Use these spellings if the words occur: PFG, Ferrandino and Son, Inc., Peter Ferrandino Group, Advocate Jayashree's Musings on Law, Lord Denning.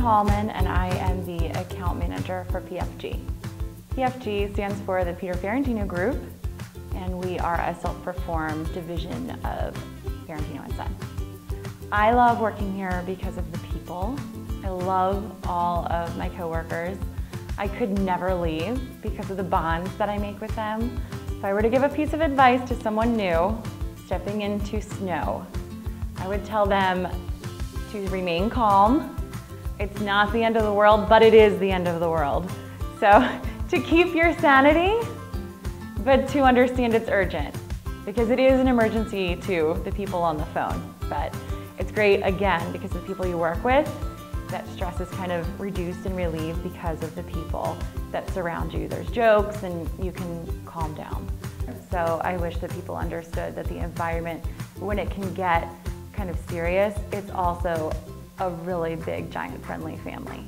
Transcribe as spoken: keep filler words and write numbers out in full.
Hallman, and I am the account manager for P F G. P F G stands for the Peter Ferrandino Group, and we are a self-perform division of Ferrandino and Son. I love working here because of the people. I love all of my coworkers. I could never leave because of the bonds that I make with them. If I were to give a piece of advice to someone new stepping into snow, I would tell them to remain calm. It's not the end of the world, but it is the end of the world. So to keep your sanity, but to understand it's urgent, because it is an emergency to the people on the phone. But it's great, again, because of the people you work with, that stress is kind of reduced and relieved because of the people that surround you. There's jokes and you can calm down. So I wish that people understood that the environment, when it can get kind of serious, it's also a really big, giant, friendly family.